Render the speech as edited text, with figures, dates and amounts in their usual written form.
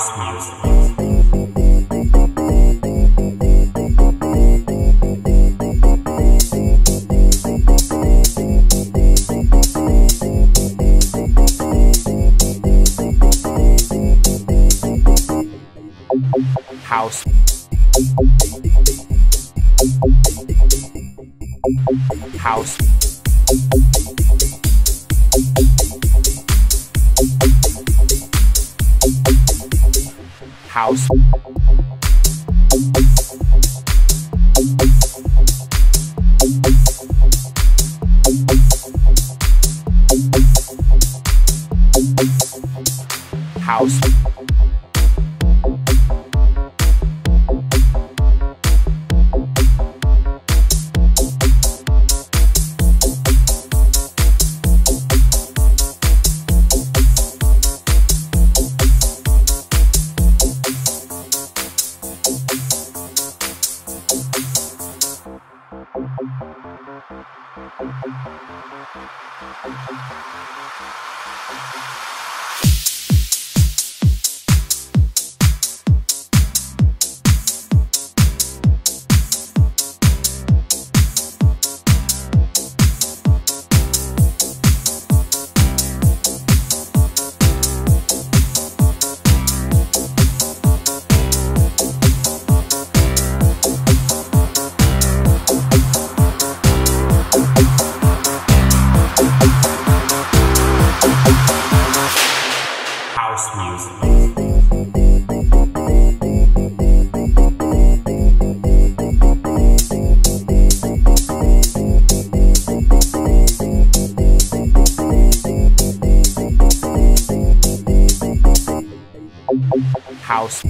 house music. House. House. House. House. House. House. House.